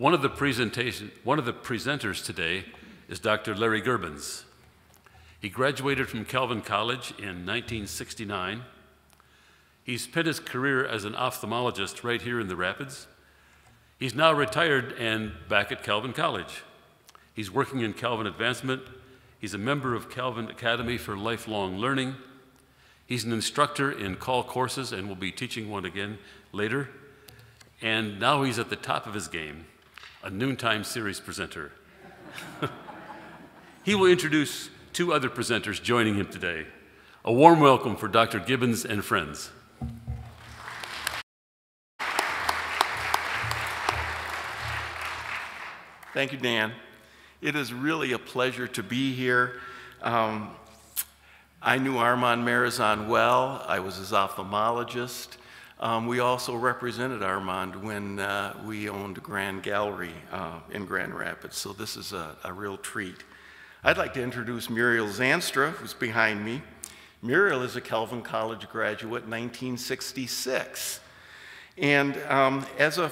One of the presenters today is Dr. Larry Gerbens. He graduated from Calvin College in 1969. He's spent his career as an ophthalmologist right here in the Rapids. He's now retired and back at Calvin College. He's working in Calvin Advancement. He's a member of Calvin Academy for Lifelong Learning. He's an instructor in call courses and will be teaching one again later. And now he's at the top of his game, a noontime series presenter. He will introduce two other presenters joining him today. A warm welcome for Dr. Gibbons and friends. Thank you, Dan. It is really a pleasure to be here. I knew Armand Marazon well. I was his ophthalmologist. We also represented Armand when we owned Grand Gallery in Grand Rapids, so this is a real treat. I'd like to introduce Muriel Zylstra, who's behind me. Muriel is a Calvin College graduate, 1966, and as a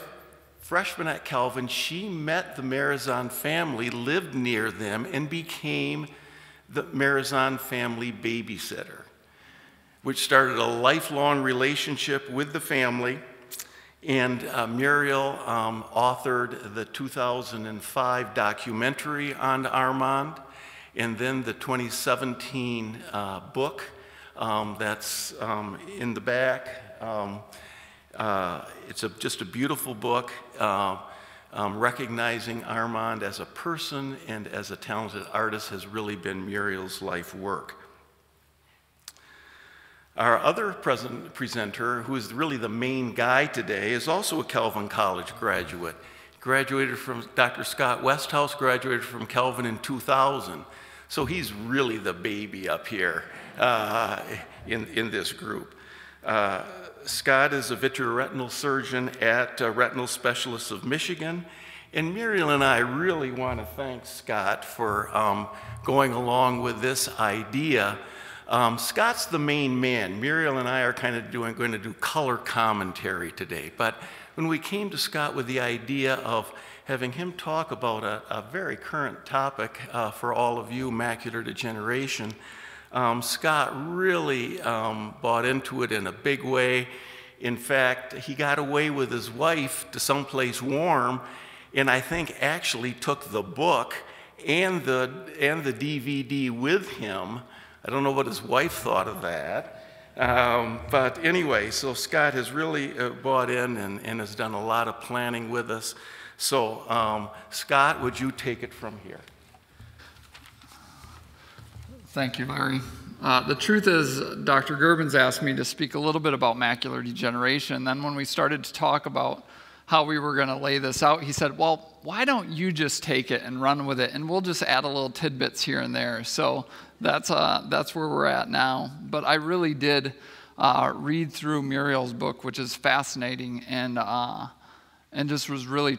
freshman at Calvin, she met the Marazon family, lived near them, and became the Marazon family babysitter, which started a lifelong relationship with the family. And Muriel authored the 2005 documentary on Armand, and then the 2017 book that's in the back. It's just a beautiful book recognizing Armand as a person and as a talented artist has really been Muriel's life work. Our other presenter, who is really the main guy today, is also a Calvin College graduate. Dr. Scott Westhouse graduated from Calvin in 2000. So he's really the baby up here in this group. Scott is a vitreoretinal surgeon at Retinal Specialists of Michigan, and Muriel and I really want to thank Scott for going along with this idea. Scott's the main man. Muriel and I are kind of going to do color commentary today, but when we came to Scott with the idea of having him talk about a very current topic for all of you, macular degeneration, Scott really bought into it in a big way. In fact, he got away with his wife to someplace warm, and I think actually took the book and the DVD with him. I don't know what his wife thought of that. But anyway, so Scott has really bought in and has done a lot of planning with us. So Scott, would you take it from here? Thank you, Larry. The truth is, Dr. Gerbens asked me to speak a little bit about macular degeneration. Then when we started to talk about how we were going to lay this out, he said, well, why don't you just take it and run with it, and we'll just add a little tidbits here and there. So that's where we're at now. But I really did read through Muriel's book, which is fascinating, and just was really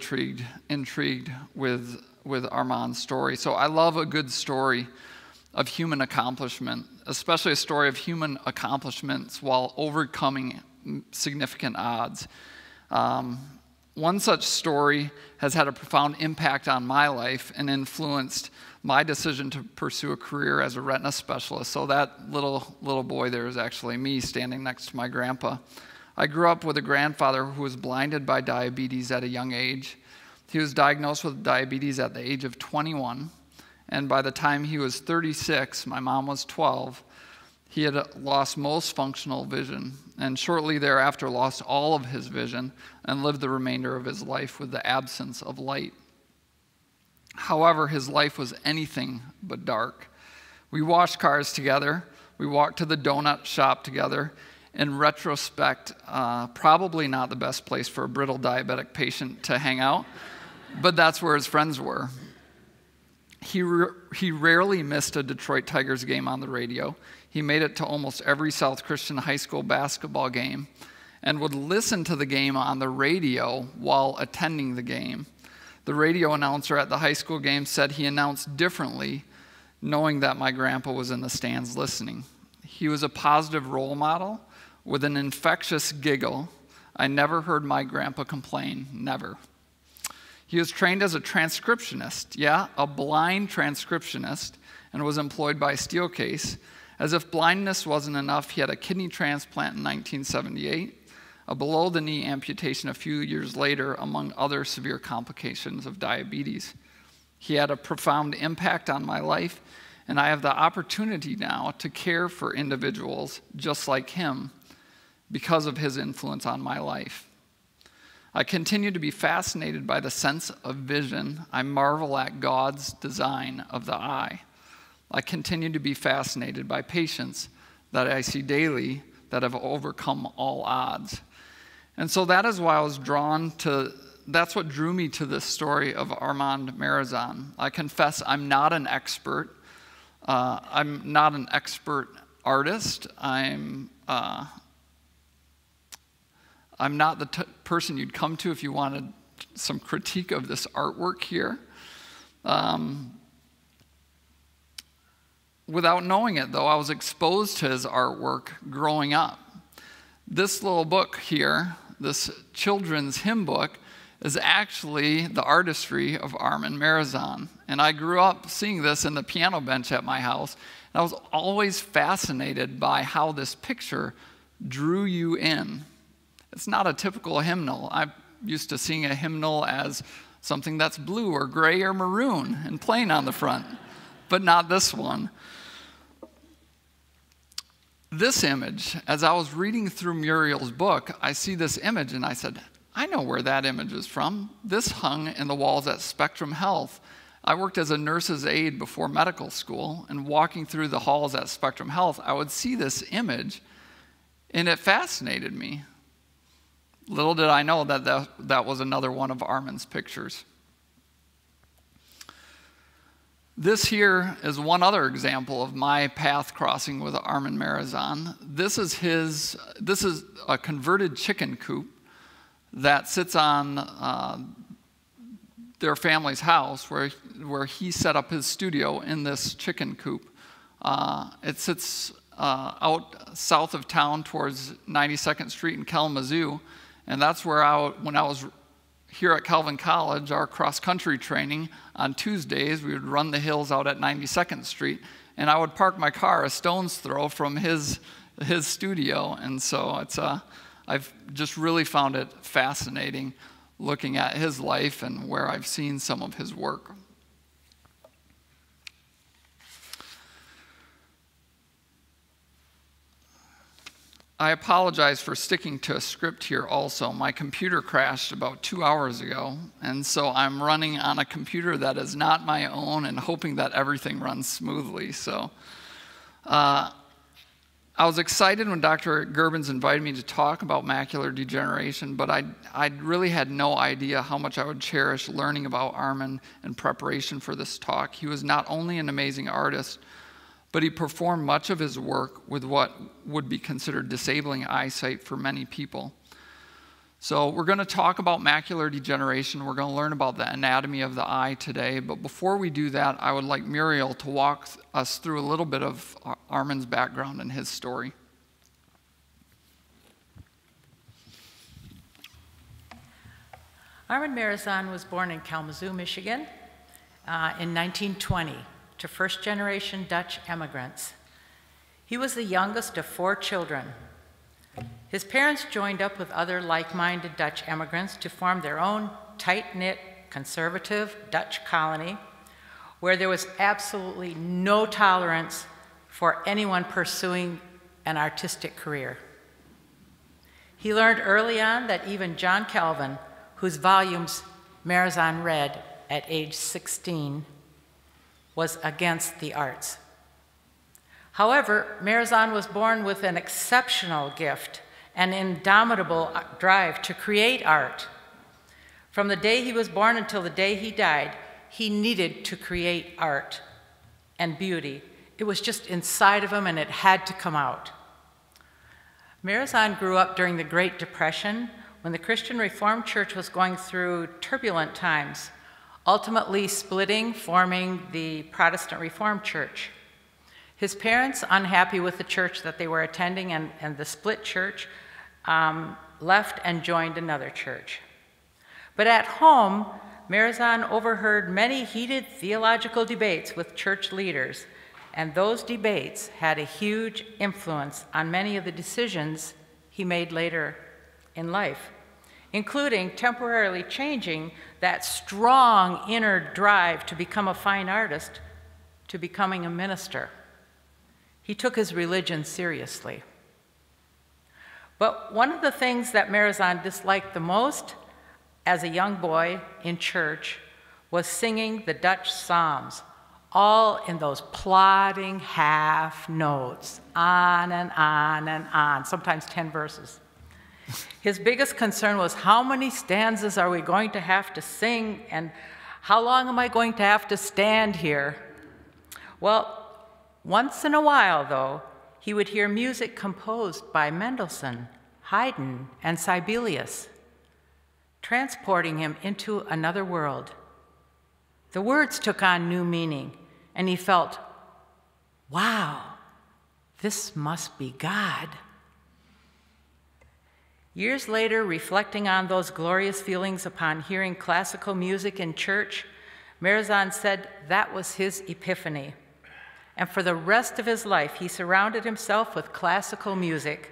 intrigued with Armand's story. So I love a good story of human accomplishment, especially a story of human accomplishments while overcoming significant odds. One such story has had a profound impact on my life and influenced my decision to pursue a career as a retina specialist. So that little boy there is actually me standing next to my grandpa. I grew up with a grandfather who was blinded by diabetes at a young age. He was diagnosed with diabetes at the age of 21. And by the time he was 36, my mom was 12, he had lost most functional vision, and shortly thereafter lost all of his vision and lived the remainder of his life with the absence of light. However, his life was anything but dark. We washed cars together, we walked to the donut shop together. In retrospect, probably not the best place for a brittle diabetic patient to hang out, but that's where his friends were. He rarely missed a Detroit Tigers game on the radio. He made it to almost every South Christian high school basketball game and would listen to the game on the radio while attending the game. The radio announcer at the high school game said he announced differently, knowing that my grandpa was in the stands listening. He was a positive role model with an infectious giggle. I never heard my grandpa complain, never. He was trained as a transcriptionist, yeah, a blind transcriptionist, and was employed by Steelcase. As if blindness wasn't enough, he had a kidney transplant in 1978, a below-the-knee amputation a few years later, among other severe complications of diabetes. He had a profound impact on my life, and I have the opportunity now to care for individuals just like him because of his influence on my life. I continue to be fascinated by the sense of vision. I marvel at God's design of the eye. I continue to be fascinated by patients that I see daily that have overcome all odds. And so that is why I was drawn to, that's what drew me to this story of Armand Marazon. I confess I'm not an expert. I'm not an expert artist. I'm not the person you'd come to if you wanted some critique of this artwork here. Without knowing it, though, I was exposed to his artwork growing up. This little book here, this children's hymn book, is actually the artistry of Armand Marazon. And I grew up seeing this in the piano bench at my house. And I was always fascinated by how this picture drew you in. It's not a typical hymnal. I'm used to seeing a hymnal as something that's blue or gray or maroon and plain on the front, but not this one. This image, as I was reading through Muriel's book, I see this image and I said, I know where that image is from. This hung in the walls at Spectrum Health. I worked as a nurse's aide before medical school, and walking through the halls at Spectrum Health, I would see this image, and it fascinated me. Little did I know that that was another one of Armand's pictures. This here is one other example of my path crossing with Armand Marazon. This is a converted chicken coop that sits on their family's house where he set up his studio in this chicken coop. It sits out south of town towards 92nd Street in Kalamazoo. And that's where when I was here at Calvin College, our cross-country training, on Tuesdays, we would run the hills out at 92nd Street, and I would park my car a stone's throw from his studio. And so I've just really found it fascinating looking at his life and where I've seen some of his work. I apologize for sticking to a script here also. My computer crashed about 2 hours ago, and so I'm running on a computer that is not my own and hoping that everything runs smoothly. So I was excited when Dr. Gerbens invited me to talk about macular degeneration, but I really had no idea how much I would cherish learning about Armand in preparation for this talk. He was not only an amazing artist, but he performed much of his work with what would be considered disabling eyesight for many people. So we're going to talk about macular degeneration. We're going to learn about the anatomy of the eye today. But before we do that, I would like Muriel to walk us through a little bit of Armand's background and his story. Armand Marazon was born in Kalamazoo, Michigan, in 1920. To first-generation Dutch immigrants. He was the youngest of 4 children. His parents joined up with other like-minded Dutch immigrants to form their own tight-knit, conservative Dutch colony where there was absolutely no tolerance for anyone pursuing an artistic career. He learned early on that even John Calvin, whose volumes Marazon read at age 16, was against the arts. However, Marazon was born with an exceptional gift, an indomitable drive to create art. From the day he was born until the day he died, he needed to create art and beauty. It was just inside of him and it had to come out. Marazon grew up during the Great Depression when the Christian Reformed Church was going through turbulent times, ultimately splitting, forming the Protestant Reformed Church. His parents, unhappy with the church that they were attending and the split church, left and joined another church. But at home, Marazon overheard many heated theological debates with church leaders, and those debates had a huge influence on many of the decisions he made later in life, including temporarily changing that strong inner drive to become a fine artist to becoming a minister. He took his religion seriously. But one of the things that Marazon disliked the most as a young boy in church was singing the Dutch psalms, all in those plodding half notes, on and on and on, sometimes 10 verses. His biggest concern was, how many stanzas are we going to have to sing, and how long am I going to have to stand here? Well, once in a while, though, he would hear music composed by Mendelssohn, Haydn, and Sibelius, transporting him into another world. The words took on new meaning, and he felt, wow, this must be God. Years later, reflecting on those glorious feelings upon hearing classical music in church, Marazon said that was his epiphany. And for the rest of his life, he surrounded himself with classical music.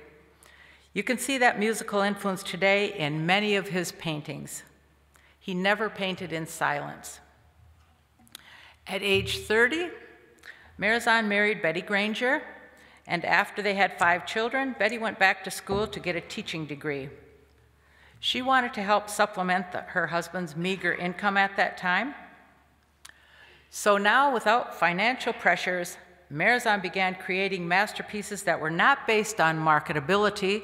You can see that musical influence today in many of his paintings. He never painted in silence. At age 30, Marazon married Betty Granger, and after they had 5 children, Betty went back to school to get a teaching degree. She wanted to help supplement her husband's meager income at that time. So now, without financial pressures, Marazon began creating masterpieces that were not based on marketability,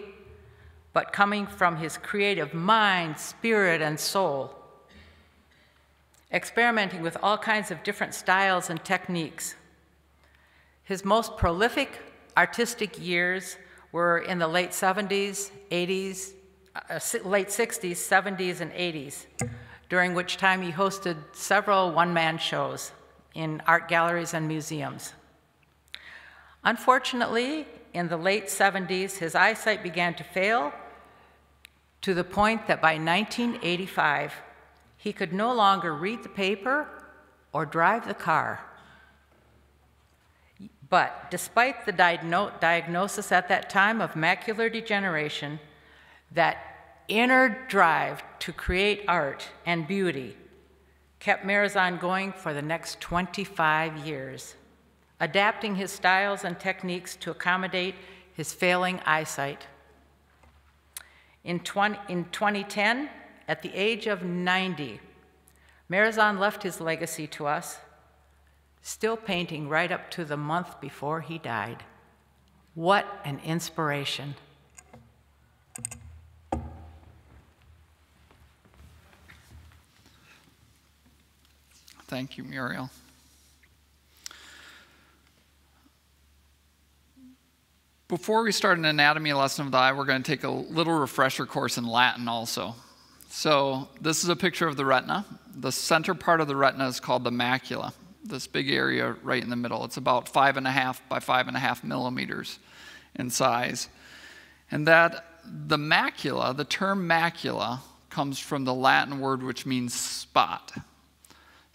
but coming from his creative mind, spirit, and soul, experimenting with all kinds of different styles and techniques. His most prolific artistic years were in the late 70s, 80s, late 60s, 70s, and 80s, during which time he hosted several one-man shows in art galleries and museums. Unfortunately, in the late 70s, his eyesight began to fail to the point that by 1985, he could no longer read the paper or drive the car. But despite the diagnosis at that time of macular degeneration, that inner drive to create art and beauty kept Marazon going for the next 25 years, adapting his styles and techniques to accommodate his failing eyesight. In 2010, at the age of 90, Marazon left his legacy to us, still painting right up to the month before he died. What an inspiration. Thank you, Muriel. Before we start an anatomy lesson of the eye, we're going to take a little refresher course in Latin also. So this is a picture of the retina. The center part of the retina is called the macula, this big area right in the middle. It's about 5.5 by 5.5 millimeters in size. And that the macula, the term macula, comes from the Latin word which means spot.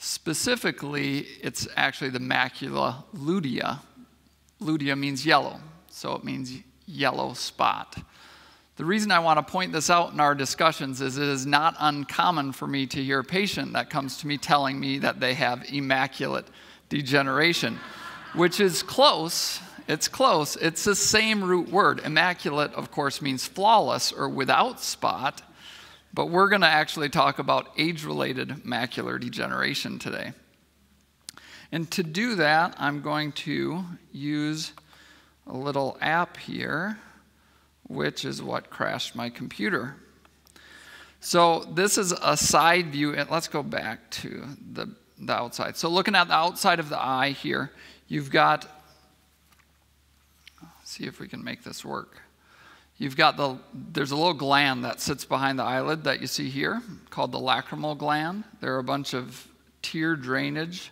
Specifically, it's actually the macula lutea. Lutea means yellow, so it means yellow spot. The reason I want to point this out in our discussions is it is not uncommon for me to hear a patient that comes to me telling me that they have macular degeneration, which is close. It's close. It's the same root word. Immaculate, of course, means flawless or without spot, but we're going to actually talk about age-related macular degeneration today. And to do that, I'm going to use a little app here, which is what crashed my computer. So this is a side view. Let's go back to the outside. So looking at the outside of the eye here, you've got, let's see if we can make this work. You've got there's a little gland that sits behind the eyelid that you see here called the lacrimal gland. There are a bunch of tear drainage,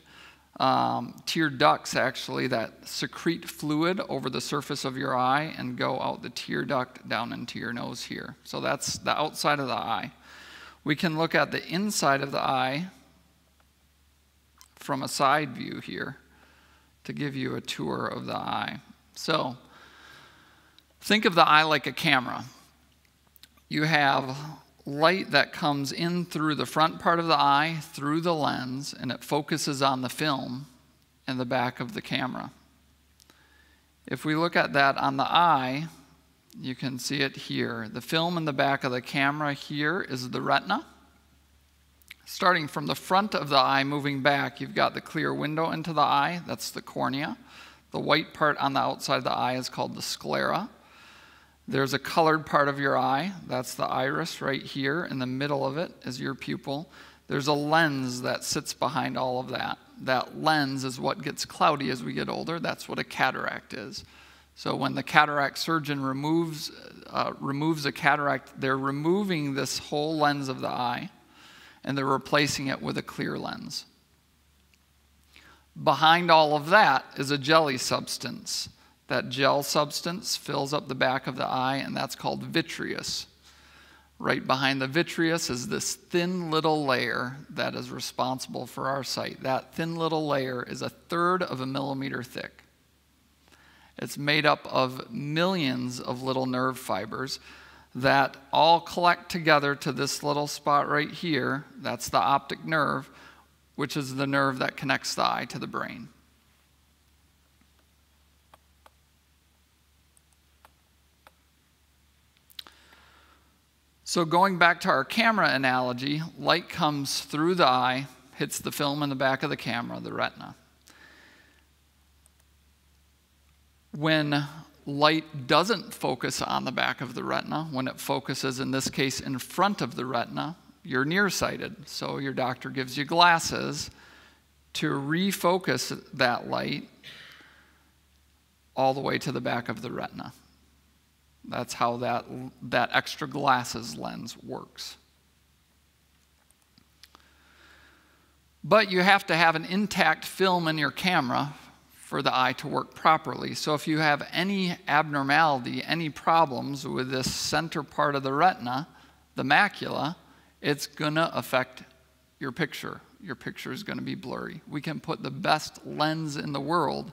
tear ducts, actually, that secrete fluid over the surface of your eye and go out the tear duct down into your nose here. So that's the outside of the eye. We can look at the inside of the eye from a side view here to give you a tour of the eye. So think of the eye like a camera. You have light that comes in through the front part of the eye, through the lens, and it focuses on the film and the back of the camera. If we look at that on the eye, you can see it here. The film in the back of the camera here is the retina. Starting from the front of the eye, moving back, you've got the clear window into the eye. That's the cornea. The white part on the outside of the eye is called the sclera. There's a colored part of your eye. That's the iris right here. In the middle of it is your pupil. There's a lens that sits behind all of that. That lens is what gets cloudy as we get older. That's what a cataract is. So when the cataract surgeon removes a cataract, they're removing this whole lens of the eye, and they're replacing it with a clear lens. Behind all of that is a jelly substance. That gel substance fills up the back of the eye, and that's called vitreous. Right behind the vitreous is this thin little layer that is responsible for our sight. That thin little layer is 1/3 of a millimeter thick. It's made up of millions of little nerve fibers that all collect together to this little spot right here. That's the optic nerve, which is the nerve that connects the eye to the brain. So going back to our camera analogy, light comes through the eye, hits the film in the back of the camera, the retina. When light doesn't focus on the back of the retina, when it focuses, in this case, in front of the retina, you're nearsighted. So your doctor gives you glasses to refocus that light all the way to the back of the retina. That's how that extra glasses lens works. But you have to have an intact film in your camera for the eye to work properly. So if you have any abnormality, any problems with this center part of the retina, the macula, it's gonna affect your picture. Your picture is gonna be blurry. We can put the best lens in the world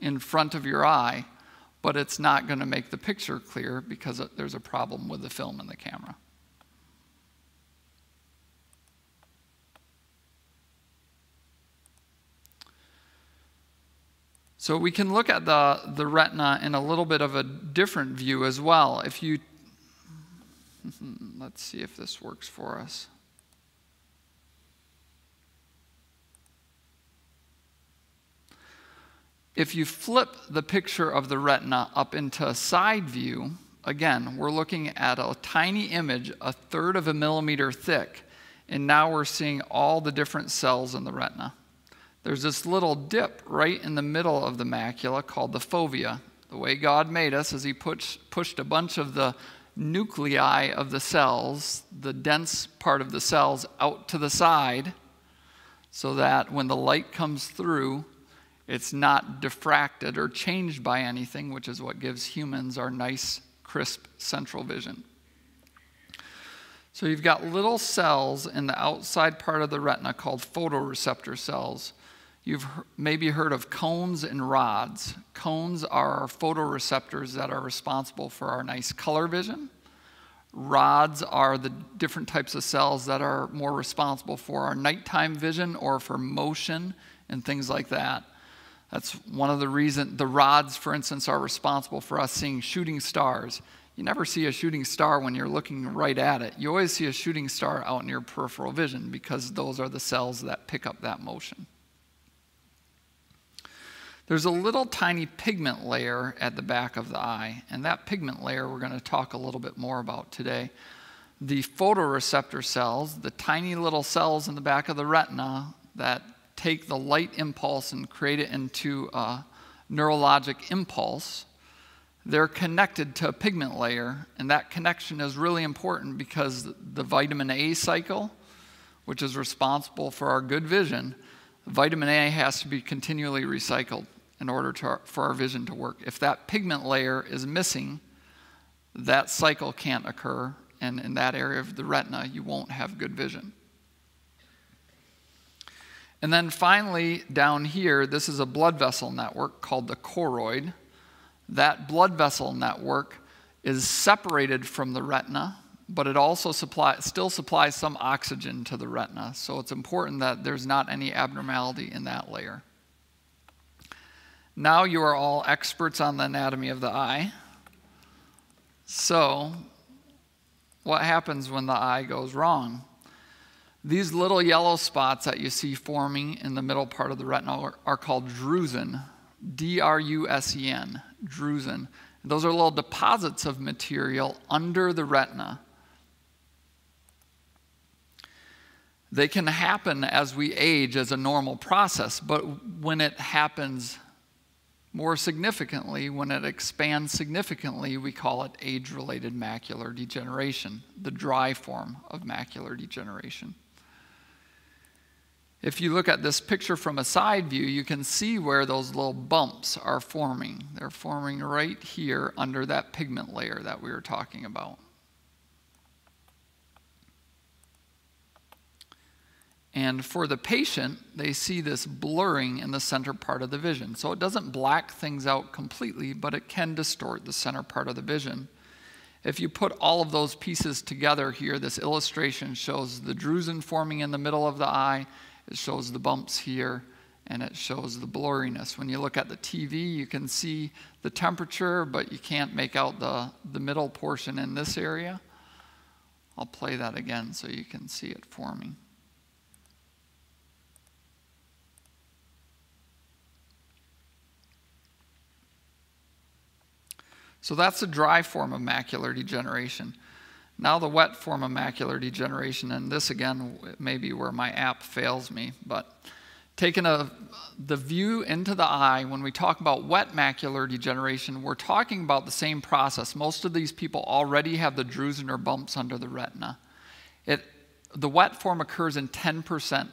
in front of your eye, but it's not gonna make the picture clear because there's a problem with the film in the camera. So we can look at the retina in a little bit of a different view as well. If you, let's see if this works for us. If you flip the picture of the retina up into a side view, again, we're looking at a tiny image, 1/3 of a millimeter thick, and now we're seeing all the different cells in the retina. There's this little dip right in the middle of the macula called the fovea. The way God made us is he pushed a bunch of the nuclei of the cells, the dense part of the cells, out to the side so that when the light comes through, it's not diffracted or changed by anything, which is what gives humans our nice, crisp central vision. So you've got little cells in the outside part of the retina called photoreceptor cells. You've maybe heard of cones and rods. Cones are photoreceptors that are responsible for our nice color vision. Rods are the different types of cells that are more responsible for our nighttime vision or for motion and things like that. That's one of the reasons the rods, for instance, are responsible for us seeing shooting stars. You never see a shooting star when you're looking right at it. You always see a shooting star out in your peripheral vision because those are the cells that pick up that motion. There's a little tiny pigment layer at the back of the eye, and that pigment layer we're going to talk a little bit more about today. The photoreceptor cells, the tiny little cells in the back of the retina that take the light impulse and create it into a neurologic impulse, they're connected to a pigment layer, and that connection is really important because the vitamin A cycle, which is responsible for our good vision, vitamin A has to be continually recycled in order for our vision to work. If that pigment layer is missing, that cycle can't occur, and in that area of the retina, you won't have good vision. And then finally, down here, this is a blood vessel network called the choroid. That blood vessel network is separated from the retina, but it also still supplies some oxygen to the retina. So it's important that there's not any abnormality in that layer. Now you are all experts on the anatomy of the eye. So what happens when the eye goes wrong? These little yellow spots that you see forming in the middle part of the retina are called drusen, D-R-U-S-E-N, drusen. Those are little deposits of material under the retina. They can happen as we age as a normal process, but when it happens more significantly, when it expands significantly, we call it age-related macular degeneration, the dry form of macular degeneration. If you look at this picture from a side view, you can see where those little bumps are forming. They're forming right here under that pigment layer that we were talking about. And for the patient, they see this blurring in the center part of the vision. So it doesn't black things out completely, but it can distort the center part of the vision. If you put all of those pieces together here, this illustration shows the drusen forming in the middle of the eye. It shows the bumps here, and it shows the blurriness. When you look at the TV, you can see the temperature, but you can't make out the middle portion in this area. I'll play that again so you can see it forming. So that's the dry form of macular degeneration. Now the wet form of macular degeneration, and this again may be where my app fails me, but taking the view into the eye, when we talk about wet macular degeneration, we're talking about the same process. Most of these people already have the drusen or bumps under the retina. The wet form occurs in 10%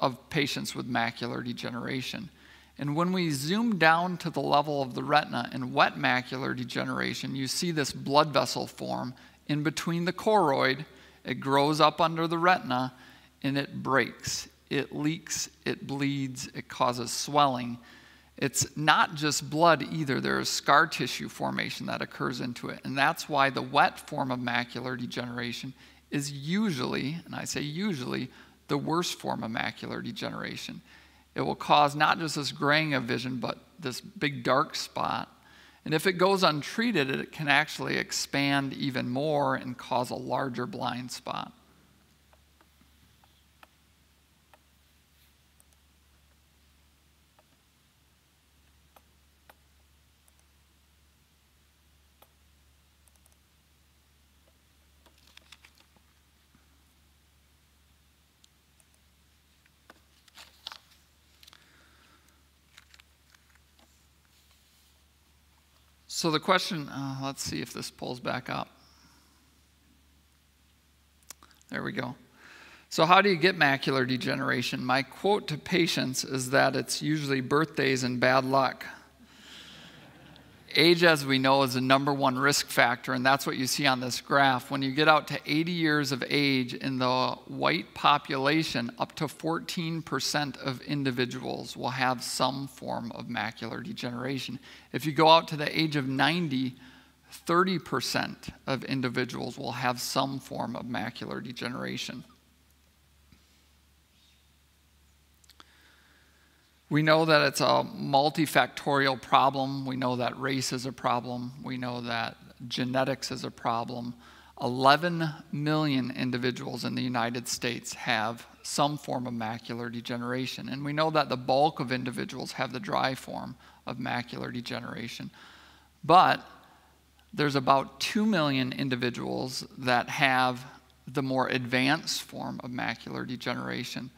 of patients with macular degeneration. And when we zoom down to the level of the retina in wet macular degeneration, you see this blood vessel form in between the choroid. It grows up under the retina, and it breaks. It leaks, it bleeds, it causes swelling. It's not just blood either. There is scar tissue formation that occurs into it, and that's why the wet form of macular degeneration is usually, and I say usually, the worst form of macular degeneration. It will cause not just this graying of vision, but this big dark spot. And if it goes untreated, it can actually expand even more and cause a larger blind spot. So the question, let's see if this pulls back up. There we go. So how do you get macular degeneration? My quote to patients is that it's usually birthdays and bad luck. Age, as we know, is the #1 risk factor, and that's what you see on this graph. When you get out to 80 years of age in the white population, up to 14% of individuals will have some form of macular degeneration. If you go out to the age of 90, 30% of individuals will have some form of macular degeneration. We know that it's a multifactorial problem. We know that race is a problem. We know that genetics is a problem. 11 million individuals in the United States have some form of macular degeneration. And we know that the bulk of individuals have the dry form of macular degeneration. But there's about 2 million individuals that have the more advanced form of macular degeneration.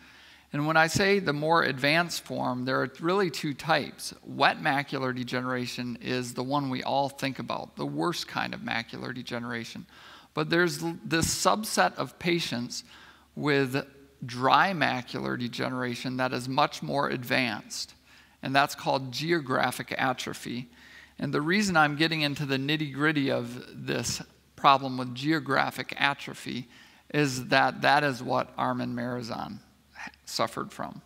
And when I say the more advanced form, there are really two types. Wet macular degeneration is the one we all think about, the worst kind of macular degeneration. But there's this subset of patients with dry macular degeneration that is much more advanced, and that's called geographic atrophy. And the reason I'm getting into the nitty-gritty of this problem with geographic atrophy is that that is what Armand Marazon suffered from.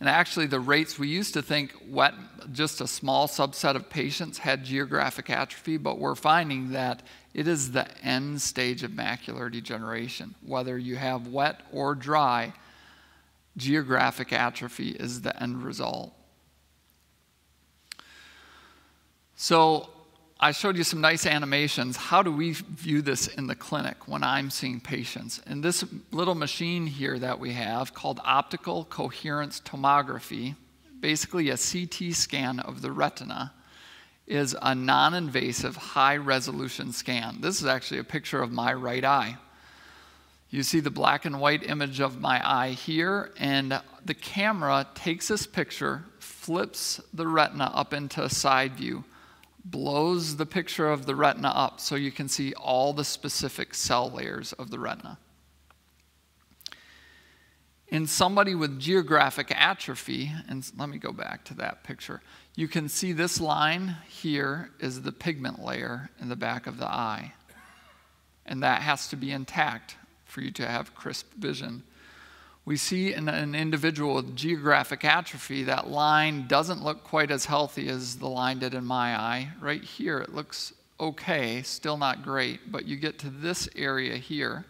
And actually the rates, we used to think what just a small subset of patients had geographic atrophy, but we're finding that it is the end stage of macular degeneration. Whether you have wet or dry, geographic atrophy is the end result. So I showed you some nice animations. How do we view this in the clinic when I'm seeing patients? And this little machine here that we have called optical coherence tomography, basically a CT scan of the retina, is a non-invasive high-resolution scan. This is actually a picture of my right eye. You see the black and white image of my eye here, and the camera takes this picture, flips the retina up into a side view, blows the picture of the retina up so you can see all the specific cell layers of the retina. In somebody with geographic atrophy, and let me go back to that picture, you can see this line here is the pigment layer in the back of the eye. And that has to be intact for you to have crisp vision. We see in an individual with geographic atrophy, that line doesn't look quite as healthy as the line did in my eye. Right here, it looks okay, still not great, but you get to this area here,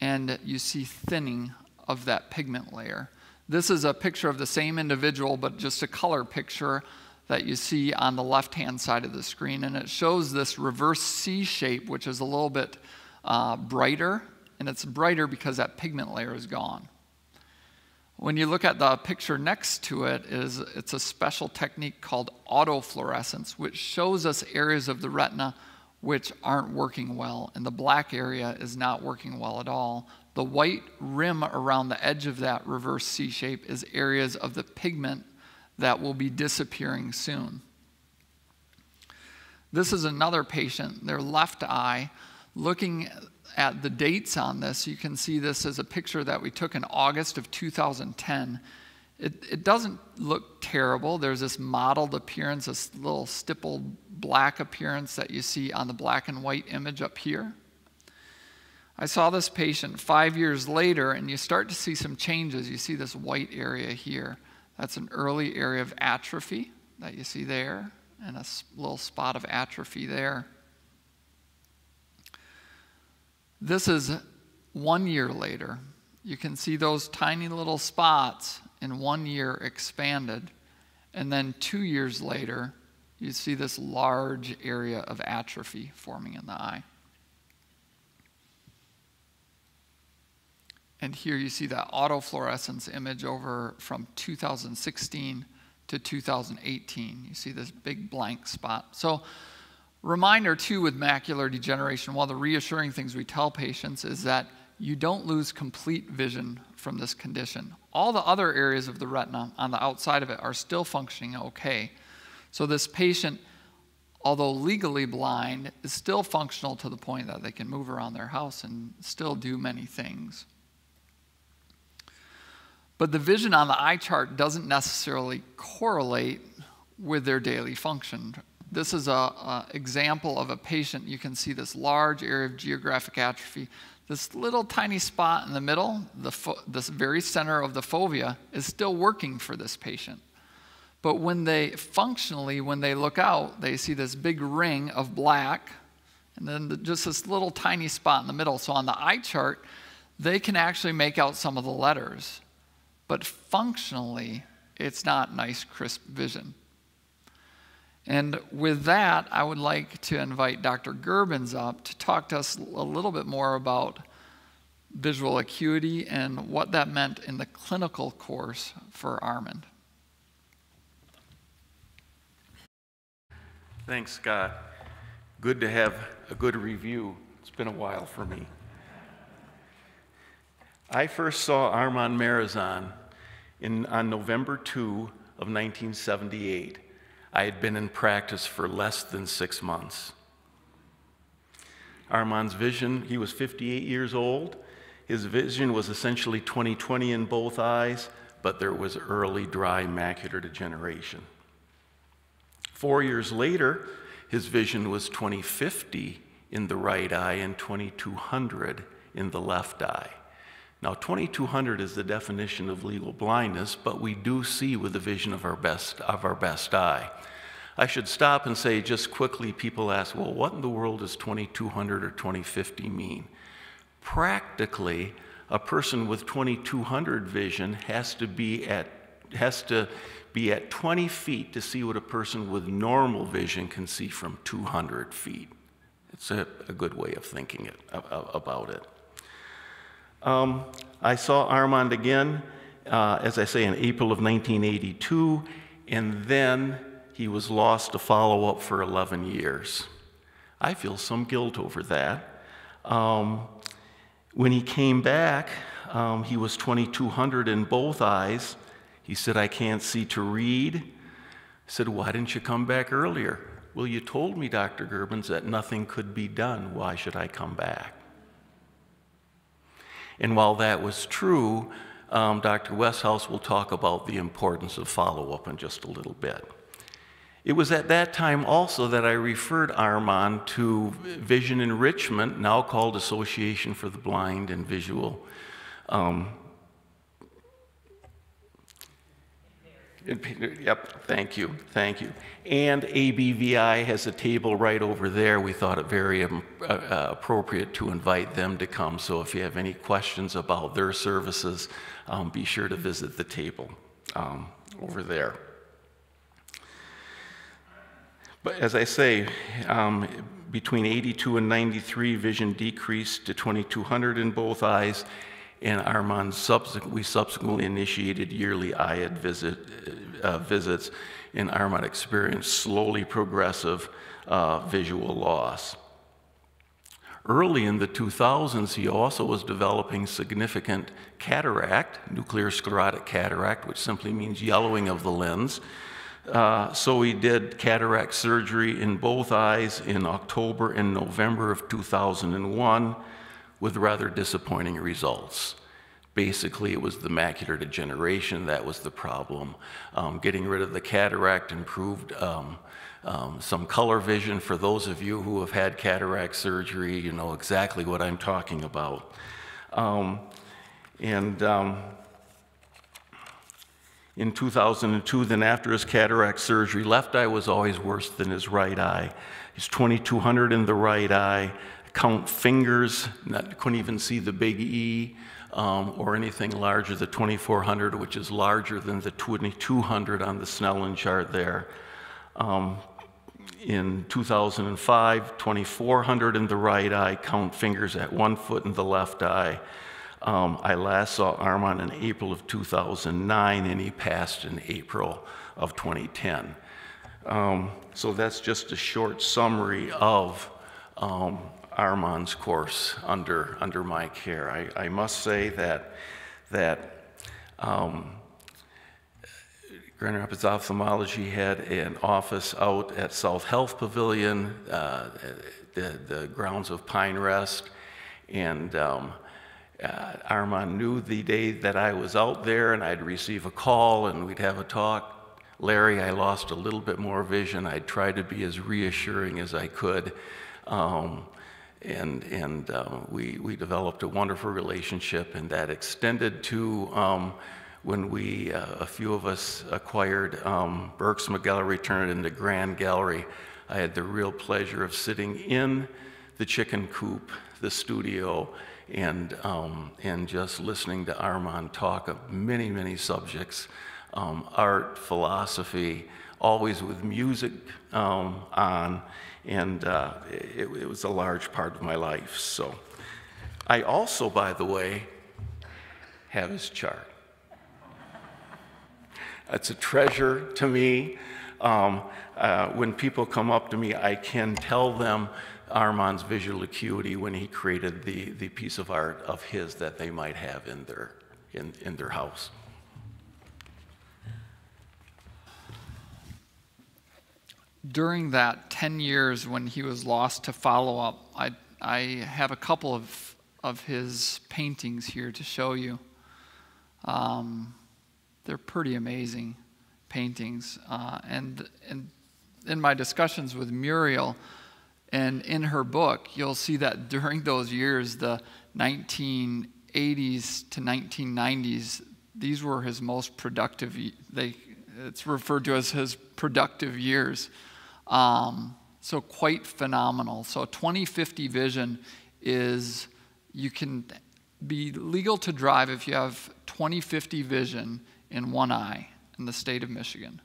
and you see thinning of that pigment layer. This is a picture of the same individual, but just a color picture that you see on the left-hand side of the screen, and it shows this reverse C shape, which is a little bit brighter, and it's brighter because that pigment layer is gone. When you look at the picture next to it, it's a special technique called autofluorescence, which shows us areas of the retina which aren't working well, and the black area is not working well at all. The white rim around the edge of that reverse C shape is areas of the pigment that will be disappearing soon. This is another patient, their left eye. Looking at the dates on this, you can see this is a picture that we took in August of 2010. It doesn't look terrible. There's this mottled appearance, this little stippled black appearance that you see on the black and white image up here. I saw this patient 5 years later, and you start to see some changes. You see this white area here. That's an early area of atrophy that you see there, and a little spot of atrophy there. This is 1 year later. You can see those tiny little spots in 1 year expanded. And then 2 years later, you see this large area of atrophy forming in the eye. And here you see that autofluorescence image over from 2016 to 2018. You see this big blank spot. So, reminder too with macular degeneration, one of the reassuring things we tell patients is that you don't lose complete vision from this condition. All the other areas of the retina on the outside of it are still functioning okay. So this patient, although legally blind, is still functional to the point that they can move around their house and still do many things. But the vision on the eye chart doesn't necessarily correlate with their daily function. This is an example of a patient. You can see this large area of geographic atrophy. This little tiny spot in the middle, this very center of the fovea, is still working for this patient. But when they functionally, when they look out, they see this big ring of black, and then just this little tiny spot in the middle. So on the eye chart, they can actually make out some of the letters. But functionally, it's not nice, crisp vision. And with that, I would like to invite Dr. Gerbens up to talk to us a little bit more about visual acuity and what that meant in the clinical course for Armand. Thanks, Scott. Good to have a good review. It's been a while for me. I first saw Armand Marazon on November 2 of 1978. I had been in practice for less than 6 months. Armand's vision, he was 58 years old. His vision was essentially 20/20 in both eyes, but there was early dry macular degeneration. 4 years later, his vision was 20/50 in the right eye and 20/200 in the left eye. Now, 2200 is the definition of legal blindness, but we do see with the vision of our best eye. I should stop and say just quickly, people ask, well, what in the world does 2200 or 2050 mean? Practically, a person with 2200 vision has to be at 20 feet to see what a person with normal vision can see from 200 feet. It's a good way of thinking about it. I saw Armand again, as I say, in April of 1982, and then he was lost to follow-up for 11 years. I feel some guilt over that. When he came back, he was 2200 in both eyes. He said, I can't see to read. I said, why didn't you come back earlier? Well, you told me, Dr. Gerbens, that nothing could be done. Why should I come back? And while that was true, Dr. Westhouse will talk about the importance of follow-up in just a little bit. It was at that time also that I referred Armand to Vision Enrichment, now called Association for the Blind and Visual. Yep, thank you. And ABVI has a table right over there. We thought it very appropriate to invite them to come. So if you have any questions about their services, be sure to visit the table over there. But as I say, between 82 and 93, vision decreased to 2200 in both eyes, and Armand subsequently initiated yearly IAD visits, and Armand experienced slowly progressive visual loss. Early in the 2000s, he also was developing significant cataract, nuclear sclerotic cataract, which simply means yellowing of the lens. So he did cataract surgery in both eyes in October and November of 2001 with rather disappointing results. Basically, it was the macular degeneration that was the problem. Getting rid of the cataract improved some color vision. For those of you who have had cataract surgery, you know exactly what I'm talking about. In 2002, then after his cataract surgery, left eye was always worse than his right eye. He's 2200 in the right eye, count fingers, couldn't even see the big E or anything larger, the 2400, which is larger than the 2200 on the Snellen chart there. In 2005, 2400 in the right eye, count fingers at 1 foot in the left eye. I last saw Armand in April of 2009, and he passed in April of 2010. So that's just a short summary of Armand's course under my care. I must say that Grand Rapids Ophthalmology had an office out at South Health Pavilion, the grounds of Pine Rest, and Armand knew the day that I was out there, and I'd receive a call and we'd have a talk. Larry, I lost a little bit more vision. I tried to be as reassuring as I could. We developed a wonderful relationship, and that extended to when a few of us acquired Berks McGallery, turned it into Grand Gallery. I had the real pleasure of sitting in the chicken coop, the studio, and just listening to Armand talk of many, many subjects, art, philosophy, always with music on, and it was a large part of my life. So I also, by the way, have his chart. It's a treasure to me. When people come up to me, I can tell them Armand's visual acuity when he created the piece of art of his that they might have in their house. During that 10 years when he was lost to follow-up, I have a couple of his paintings here to show you. They're pretty amazing paintings. And in my discussions with Muriel, and in her book, you'll see that during those years, the 19 1980s to 1990s, these were his most productive, it's referred to as his productive years. So quite phenomenal. So 20/50 vision is, you can be legal to drive if you have 20/50 vision in one eye in the state of Michigan.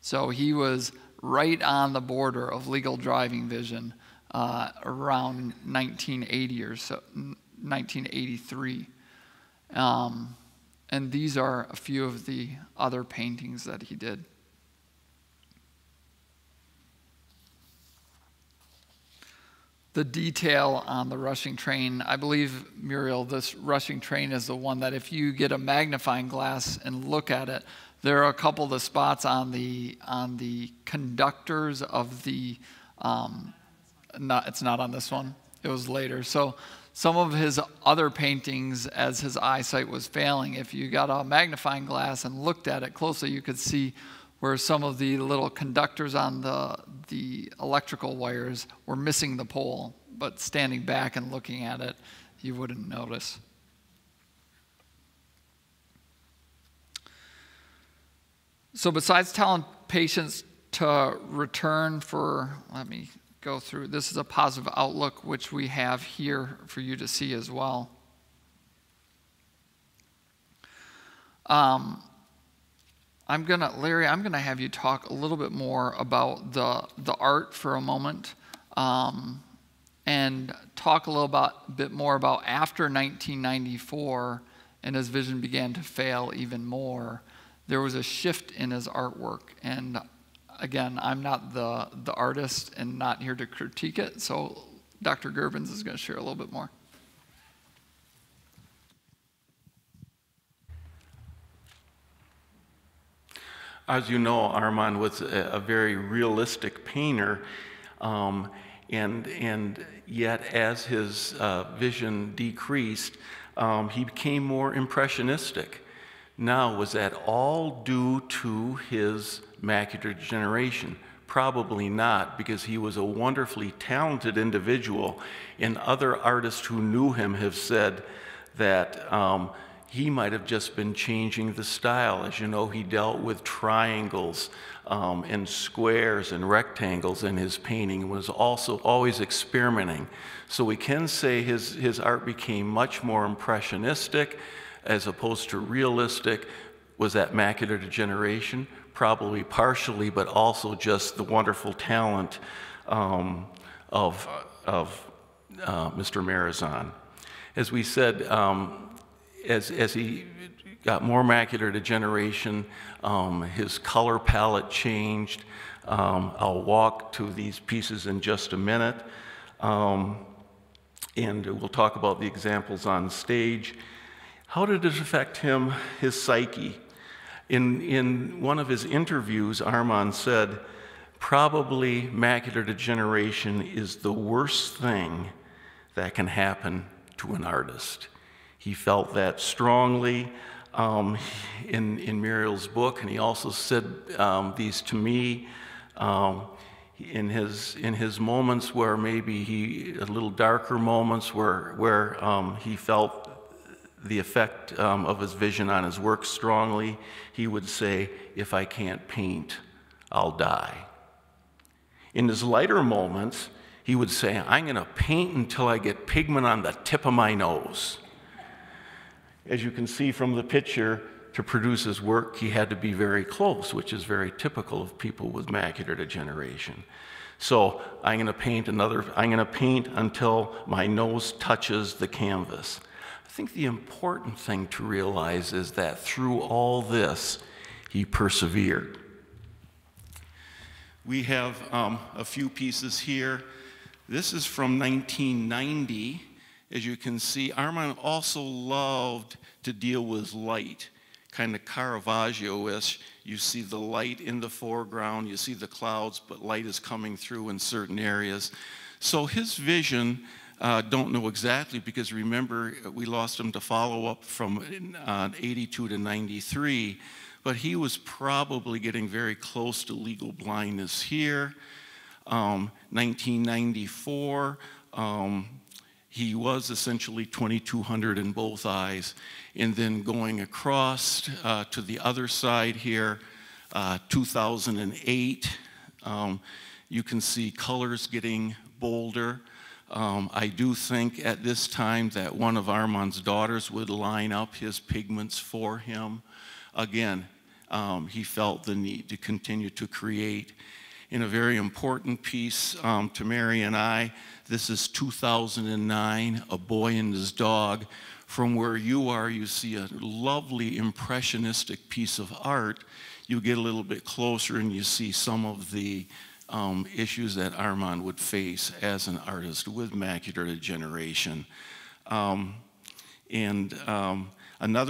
So he was right on the border of legal driving vision around 1980 or so, 1983. And these are a few of the other paintings that he did. The detail on the rushing train, I believe, Muriel, this rushing train is the one that if you get a magnifying glass and look at it, there are a couple of the spots on the conductors of the, it's not on this one, it was later. So some of his other paintings, as his eyesight was failing, if you got a magnifying glass and looked at it closely, you could see where some of the little conductors on the electrical wires were missing the pole, but standing back and looking at it, you wouldn't notice. So besides telling patients to return for, let me go through, this is a positive outlook, which we have here for you to see as well. I'm gonna, Larry, I'm gonna have you talk a little bit more about the art for a moment, and talk a little bit more about after 1994, and his vision began to fail even more, there was a shift in his artwork. And again, I'm not the artist and not here to critique it, so Dr. Gerbens is gonna share a little bit more. As you know, Armand was a very realistic painter, and yet as his vision decreased, he became more impressionistic. Now, was that all due to his macular degeneration? Probably not, because he was a wonderfully talented individual, and other artists who knew him have said that he might have just been changing the style. As you know, he dealt with triangles and squares and rectangles in his painting, and was also always experimenting. So we can say his art became much more impressionistic as opposed to realistic. Was that macular degeneration? Probably partially, but also just the wonderful talent of Mr. Marazon. As we said, as he got more macular degeneration, his color palette changed. I'll walk to these pieces in just a minute. And we'll talk about the examples on stage. How did it affect him, his psyche? In one of his interviews, Armand said, probably macular degeneration is the worst thing that can happen to an artist. He felt that strongly in Muriel's book, and he also said these to me in his moments where maybe he, a little darker moments where he felt the effect of his vision on his work strongly, he would say, if I can't paint, I'll die. In his lighter moments, he would say, I'm gonna paint until I get pigment on the tip of my nose. As you can see from the picture, to produce his work, he had to be very close, which is very typical of people with macular degeneration. So I'm gonna paint until my nose touches the canvas. I think the important thing to realize is that through all this, he persevered. We have a few pieces here. This is from 1990. As you can see, Armand also loved to deal with light, kind of Caravaggio-ish. You see the light in the foreground, you see the clouds, but light is coming through in certain areas. So his vision, don't know exactly, because remember, we lost him to follow-up from 82 to 93, but he was probably getting very close to legal blindness here. 1994, he was essentially 2200 in both eyes. And then going across to the other side here, 2008, you can see colors getting bolder. I do think at this time that one of Armand's daughters would line up his pigments for him. Again, he felt the need to continue to create. In a very important piece to Mary and I, this is 2009, A Boy and His Dog. From where you are, you see a lovely impressionistic piece of art. You get a little bit closer and you see some of the issues that Armand would face as an artist with macular degeneration. Another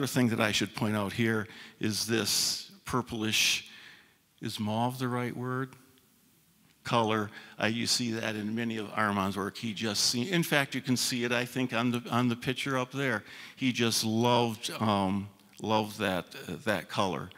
thing that I should point out here is this purplish, is mauve the right word? Color. You see that in many of Armand's work. He just seen, in fact, you can see it, I think, on the picture up there. He just loved that color.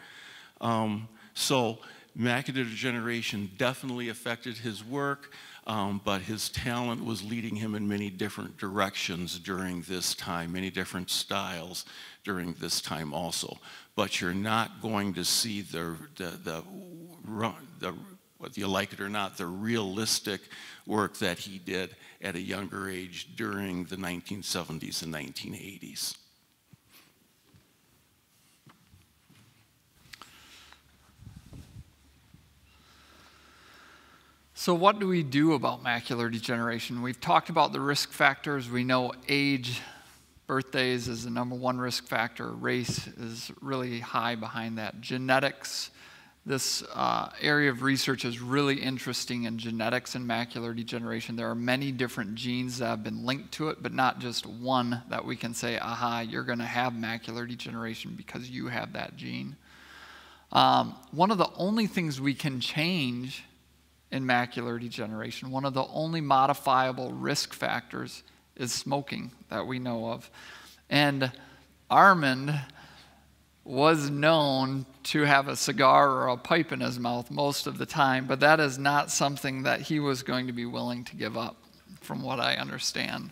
So macular degeneration definitely affected his work, but his talent was leading him in many different directions during this time, many different styles during this time also. But you're not going to see whether you like it or not, the realistic work that he did at a younger age during the 1970s and 1980s. So what do we do about macular degeneration? We've talked about the risk factors. We know age, birthdays is the #1 risk factor. Race is really high behind that. Genetics. This area of research is really interesting in genetics and macular degeneration. There are many different genes that have been linked to it, but not just one that we can say, aha, you're going to have macular degeneration because you have that gene. One of the only things we can change in macular degeneration, one of the only modifiable risk factors is smoking that we know of. And Armand was known to have a cigar or a pipe in his mouth most of the time, but that is not something that he was going to be willing to give up, from what I understand.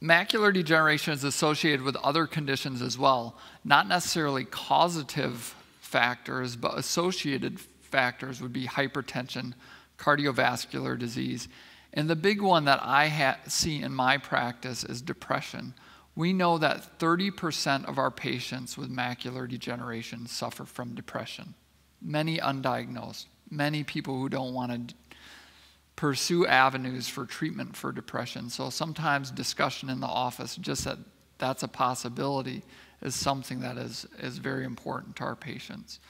Macular degeneration is associated with other conditions as well, not necessarily causative factors, but associated factors would be hypertension, cardiovascular disease, and the big one that I see in my practice is depression. We know that 30% of our patients with macular degeneration suffer from depression. Many undiagnosed, many people who don't want to pursue avenues for treatment for depression. So sometimes discussion in the office, just that that's a possibility, is something that is very important to our patients.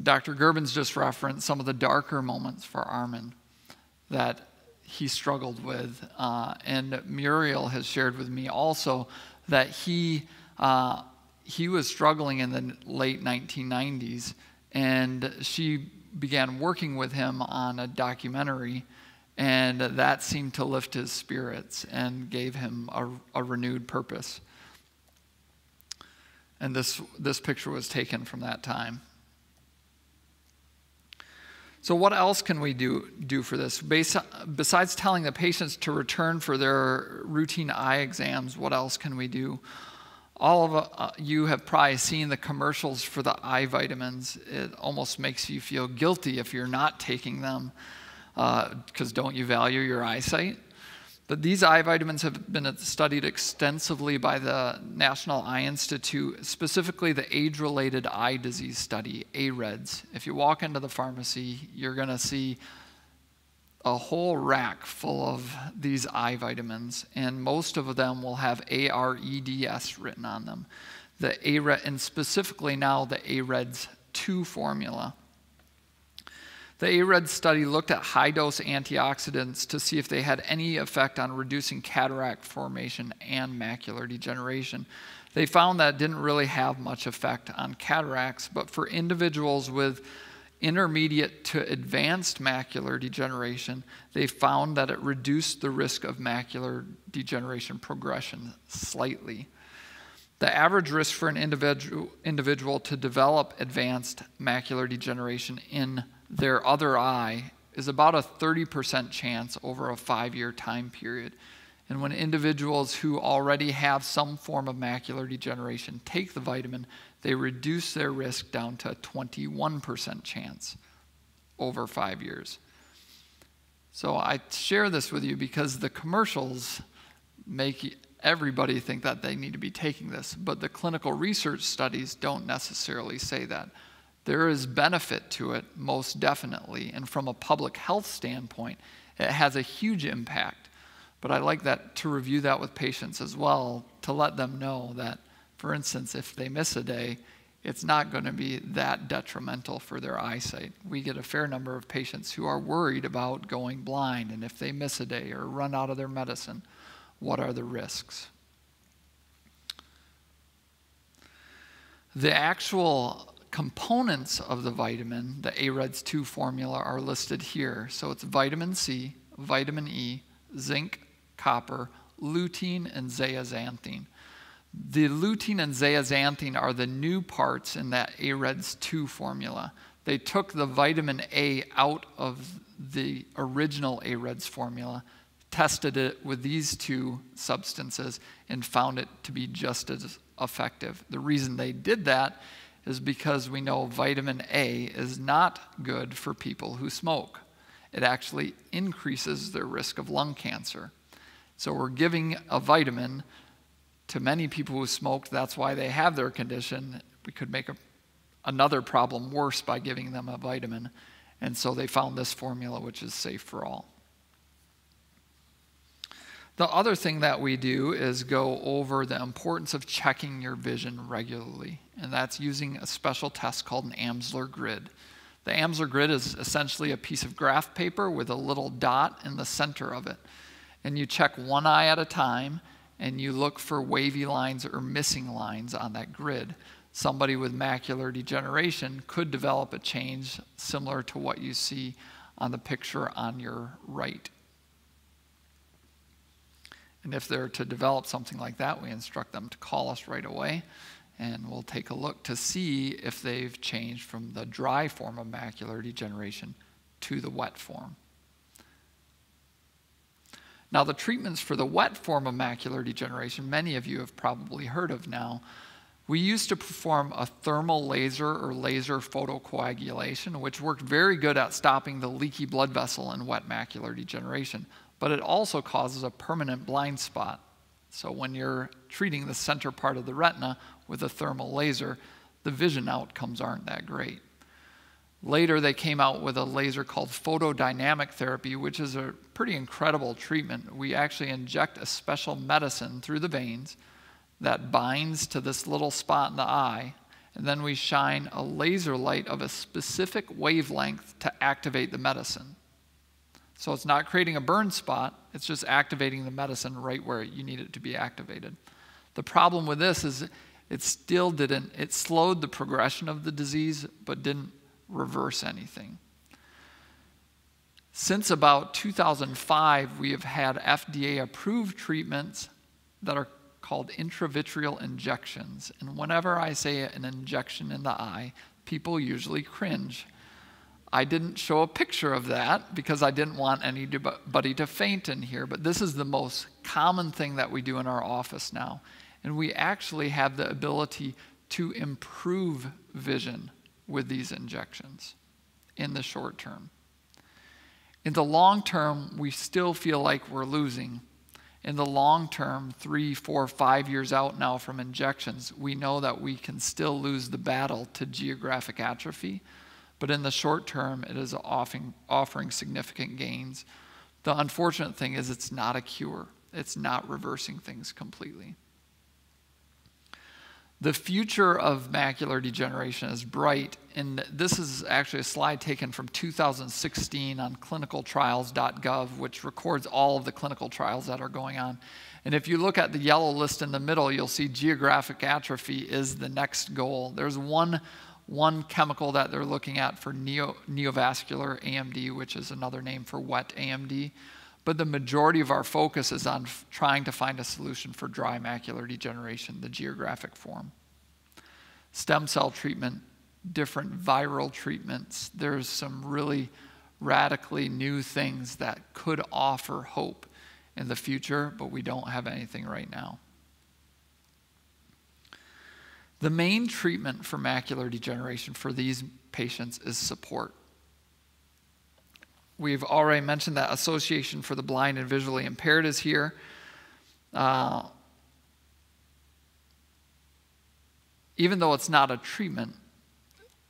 Dr. Gerbens just referenced some of the darker moments for Armand that he struggled with, and Muriel has shared with me also that he was struggling in the late 1990s, and she began working with him on a documentary, and that seemed to lift his spirits and gave him a renewed purpose. And this picture was taken from that time. So what else can we do for this? Besides telling the patients to return for their routine eye exams, what else can we do? All of you have probably seen the commercials for the eye vitamins. It almost makes you feel guilty if you're not taking them, because don't you value your eyesight? But these eye vitamins have been studied extensively by the National Eye Institute, specifically the age-related eye disease study, AREDS. If you walk into the pharmacy, you're going to see a whole rack full of these eye vitamins, and most of them will have AREDS written on them. The AREDS, and specifically now the AREDS II formula. The AREDS study looked at high-dose antioxidants to see if they had any effect on reducing cataract formation and macular degeneration. They found that it didn't really have much effect on cataracts, but for individuals with intermediate to advanced macular degeneration, they found that it reduced the risk of macular degeneration progression slightly. The average risk for an individual to develop advanced macular degeneration in their other eye is about a 30% chance over a 5-year time period. And when individuals who already have some form of macular degeneration take the vitamin, they reduce their risk down to a 21% chance over 5 years. So I share this with you because the commercials make everybody think that they need to be taking this, but the clinical research studies don't necessarily say that. There is benefit to it, most definitely, and from a public health standpoint, it has a huge impact. But I like that to review that with patients as well, to let them know that, for instance, if they miss a day, it's not going to be that detrimental for their eyesight. We get a fair number of patients who are worried about going blind, and if they miss a day or run out of their medicine, what are the risks? The actual components of the vitamin, the AREDS II formula, are listed here. So it's vitamin C, vitamin E, zinc, copper, lutein, and zeaxanthin. The lutein and zeaxanthin are the new parts in that AREDS II formula. They took the vitamin A out of the original AREDS formula, tested it with these two substances, and found it to be just as effective. The reason they did that is because we know vitamin A is not good for people who smoke. It actually increases their risk of lung cancer. So we're giving a vitamin to many people who smoke. That's why they have their condition. We could make another problem worse by giving them a vitamin. And so they found this formula, which is safe for all. The other thing that we do is go over the importance of checking your vision regularly, and that's using a special test called an Amsler grid. The Amsler grid is essentially a piece of graph paper with a little dot in the center of it. And you check one eye at a time, and you look for wavy lines or missing lines on that grid. Somebody with macular degeneration could develop a change similar to what you see on the picture on your right. And if they're to develop something like that, we instruct them to call us right away, and we'll take a look to see if they've changed from the dry form of macular degeneration to the wet form. Now, the treatments for the wet form of macular degeneration, many of you have probably heard of now. We used to perform a thermal laser or laser photocoagulation, which worked very good at stopping the leaky blood vessel in wet macular degeneration. But it also causes a permanent blind spot. So when you're treating the center part of the retina with a thermal laser, the vision outcomes aren't that great. Later, they came out with a laser called photodynamic therapy, which is a pretty incredible treatment. We actually inject a special medicine through the veins that binds to this little spot in the eye, and then we shine a laser light of a specific wavelength to activate the medicine. So it's not creating a burn spot, it's just activating the medicine right where you need it to be activated. The problem with this is it slowed the progression of the disease, but didn't reverse anything. Since about 2005, we have had FDA-approved treatments that are called intravitreal injections. And whenever I say an injection in the eye, people usually cringe. I didn't show a picture of that because I didn't want anybody to faint in here, but this is the most common thing that we do in our office now. And we actually have the ability to improve vision with these injections in the short term. In the long term, we still feel like we're losing. In the long term, 3, 4, 5 years out now from injections, we know that we can still lose the battle to geographic atrophy. But in the short term, it is offering significant gains. The unfortunate thing is it's not a cure. It's not reversing things completely. The future of macular degeneration is bright, and this is actually a slide taken from 2016 on clinicaltrials.gov, which records all of the clinical trials that are going on. And if you look at the yellow list in the middle, you'll see geographic atrophy is the next goal. There's one chemical that they're looking at for neovascular AMD, which is another name for wet AMD. But the majority of our focus is on trying to find a solution for dry macular degeneration, the geographic form. Stem cell treatment, different viral treatments. There's some really radically new things that could offer hope in the future, but we don't have anything right now. The main treatment for macular degeneration for these patients is support. We've already mentioned that Association for the Blind and Visually Impaired is here. Even though it's not a treatment,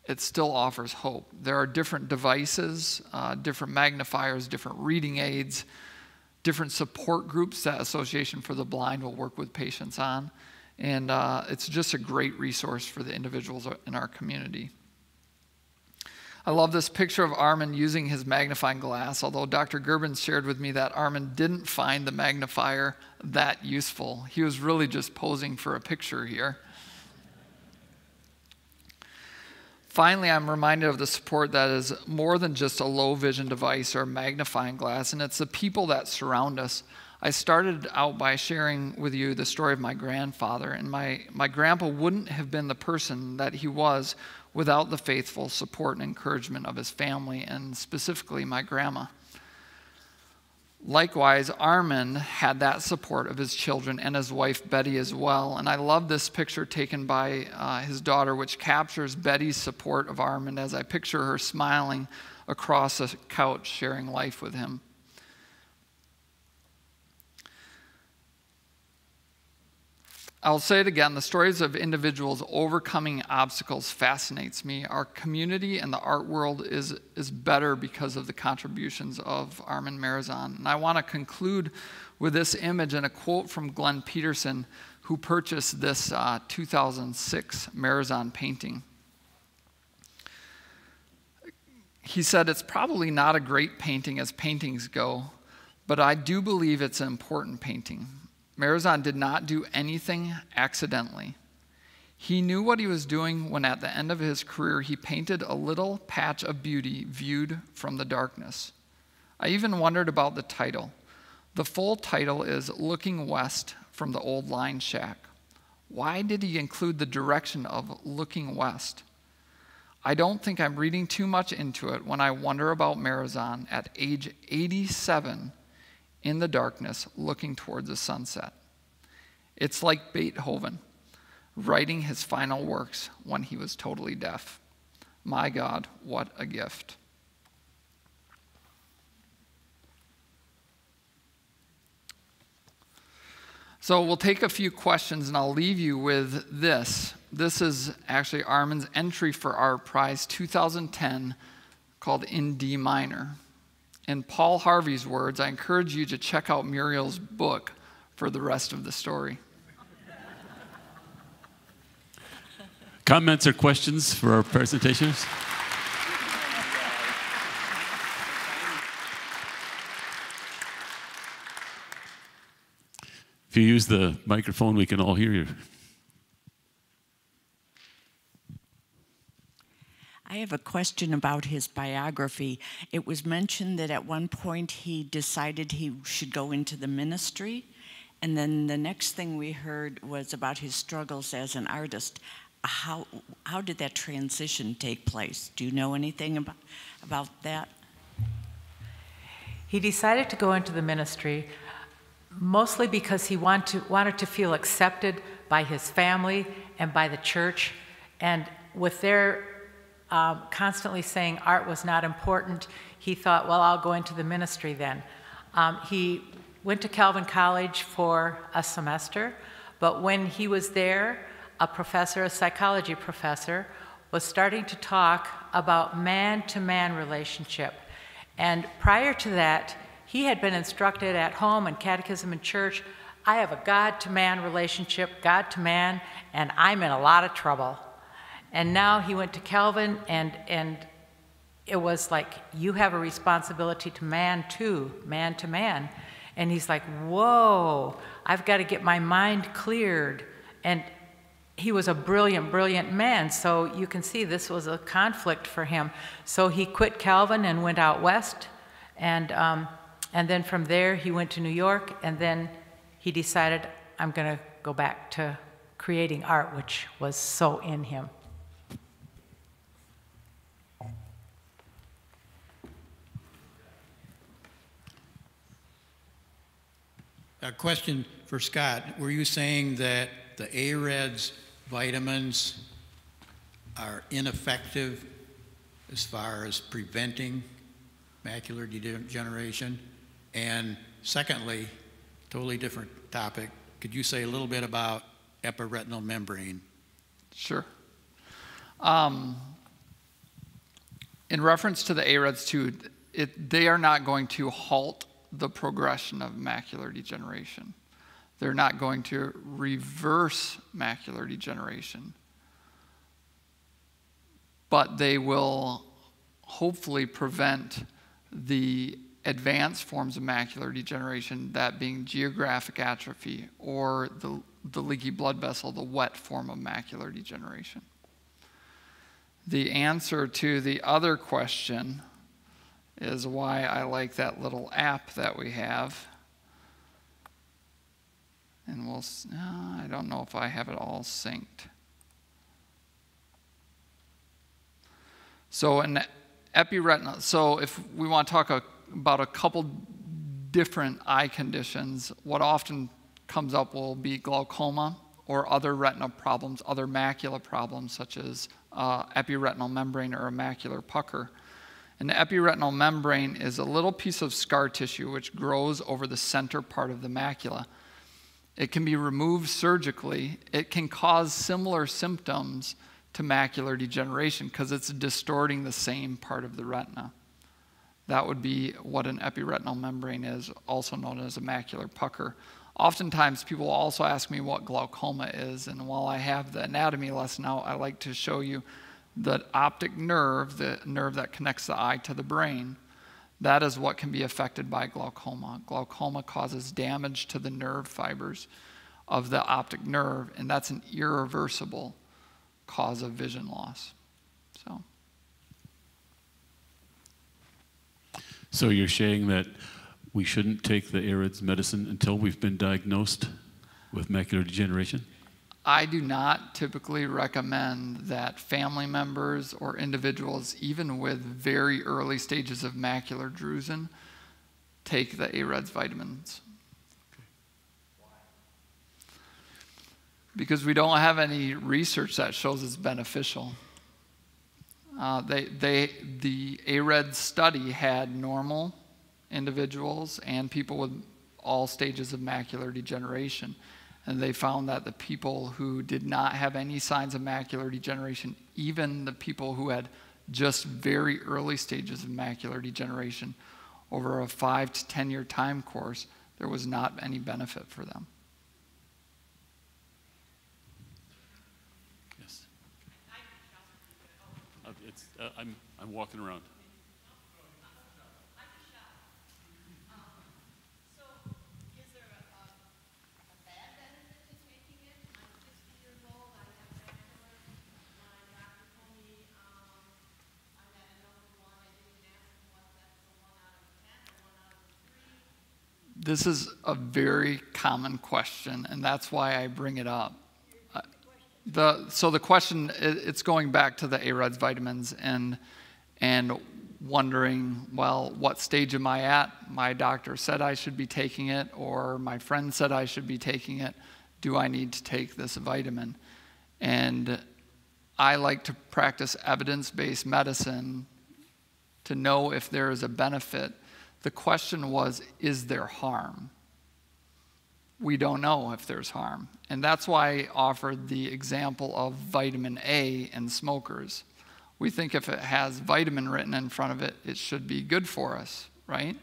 it still offers hope. There are different devices, different magnifiers, different reading aids, different support groups that Association for the Blind will work with patients on. And it's just a great resource for the individuals in our community. I love this picture of Armand using his magnifying glass, although Dr. Gerbens shared with me that Armand didn't find the magnifier that useful. He was really just posing for a picture here. Finally, I'm reminded of the support that is more than just a low vision device or magnifying glass, and it's the people that surround us. I started out by sharing with you the story of my grandfather, and my grandpa wouldn't have been the person that he was without the faithful support and encouragement of his family, and specifically my grandma. Likewise, Armand had that support of his children and his wife, Betty, as well. And I love this picture taken by his daughter, which captures Betty's support of Armand as I picture her smiling across a couch, sharing life with him. I'll say it again, the stories of individuals overcoming obstacles fascinates me. Our community and the art world is better because of the contributions of Armand Marazon. And I want to conclude with this image and a quote from Glenn Peterson, who purchased this 2006 Marazon painting. He said, "It's probably not a great painting as paintings go, but I do believe it's an important painting. Marazon did not do anything accidentally. He knew what he was doing when at the end of his career he painted a little patch of beauty viewed from the darkness." I even wondered about the title. The full title is "Looking West from the Old Line Shack." Why did he include the direction of looking west? I don't think I'm reading too much into it when I wonder about Marazon at age 87 in the darkness, looking towards the sunset. It's like Beethoven writing his final works when he was totally deaf. My God, what a gift. So we'll take a few questions, and I'll leave you with this. This is actually Armand's entry for our prize 2010 called "In D Minor." In Paul Harvey's words, I encourage you to check out Muriel's book for the rest of the story. Comments or questions for our presentations? If you use the microphone, we can all hear you. I have a question about his biography. It was mentioned that at one point he decided he should go into the ministry, and then the next thing we heard was about his struggles as an artist. How did that transition take place? Do you know anything about that? He decided to go into the ministry mostly because he wanted to feel accepted by his family and by the church, and with their constantly saying art was not important, he thought, well, I'll go into the ministry then. He went to Calvin College for a semester, but when he was there, a professor, a psychology professor, was starting to talk about man-to-man relationship. And prior to that, he had been instructed at home and catechism and church, I have a God-to-man relationship, God-to-man, and I'm in a lot of trouble. And now he went to Calvin, and it was like, you have a responsibility to man too, man to man. And he's like, whoa, I've got to get my mind cleared. And he was a brilliant, brilliant man. So you can see this was a conflict for him. So he quit Calvin and went out west. And then from there, he went to New York. And then he decided, I'm going to go back to creating art, which was so in him. A question for Scott. Were you saying that the AREDS vitamins are ineffective as far as preventing macular degeneration? And secondly, totally different topic, could you say a little bit about epiretinal membrane? Sure. In reference to the AREDS II, they are not going to halt the progression of macular degeneration. They're not going to reverse macular degeneration, but they will hopefully prevent the advanced forms of macular degeneration, that being geographic atrophy or the leaky blood vessel, the wet form of macular degeneration. The answer to the other question is why I like that little app that we have. And we'll, I don't know if I have it all synced. So an epiretinal, so if we want to talk about a couple different eye conditions, what often comes up will be glaucoma or other retinal problems, other macula problems such as epiretinal membrane or a macular pucker. An epiretinal membrane is a little piece of scar tissue which grows over the center part of the macula. It can be removed surgically. It can cause similar symptoms to macular degeneration because it's distorting the same part of the retina. That would be what an epiretinal membrane is, also known as a macular pucker. Oftentimes people also ask me what glaucoma is, and while I have the anatomy lesson out, I like to show you the optic nerve, the nerve that connects the eye to the brain. That is what can be affected by glaucoma. Glaucoma causes damage to the nerve fibers of the optic nerve, and that's an irreversible cause of vision loss. So you're saying that we shouldn't take the AREDS medicine until we've been diagnosed with macular degeneration? I do not typically recommend that family members or individuals, even with very early stages of macular drusen, take the AREDS vitamins. Okay. Why? Because we don't have any research that shows it's beneficial. The AREDS study had normal individuals and people with all stages of macular degeneration. And they found that the people who did not have any signs of macular degeneration, even the people who had just very early stages of macular degeneration, over a 5 to 10 year time course, there was not any benefit for them. Yes. I'm walking around. This is a very common question, and that's why I bring it up. So the question, it's going back to the AREDS vitamins and wondering, well, what stage am I at? My doctor said I should be taking it, or my friend said I should be taking it. Do I need to take this vitamin? And I like to practice evidence-based medicine to know if there is a benefit. The question was, is there harm? We don't know if there's harm. And that's why I offered the example of vitamin A in smokers. We think if it has vitamin written in front of it, it should be good for us, right?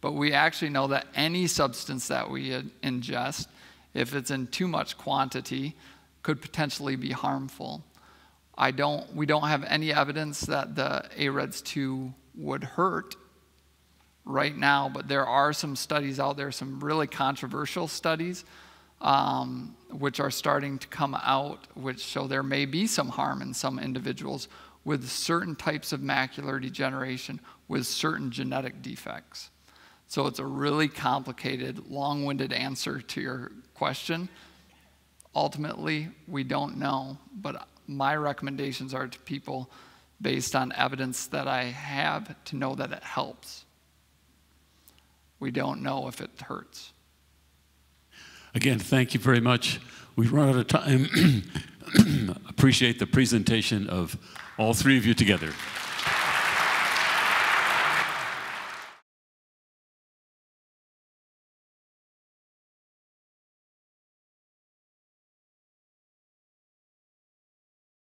But we actually know that any substance that we ingest, if it's in too much quantity, could potentially be harmful. We don't have any evidence that the AREDS II would hurt right now, but there are some studies out there, some really controversial studies, which are starting to come out, which show there may be some harm in some individuals with certain types of macular degeneration with certain genetic defects. So it's a really complicated, long-winded answer to your question. Ultimately, we don't know, but my recommendations are to people based on evidence that I have to know that it helps. We don't know if it hurts. Again, thank you very much. We've run out of time. Appreciate the presentation of all three of you together.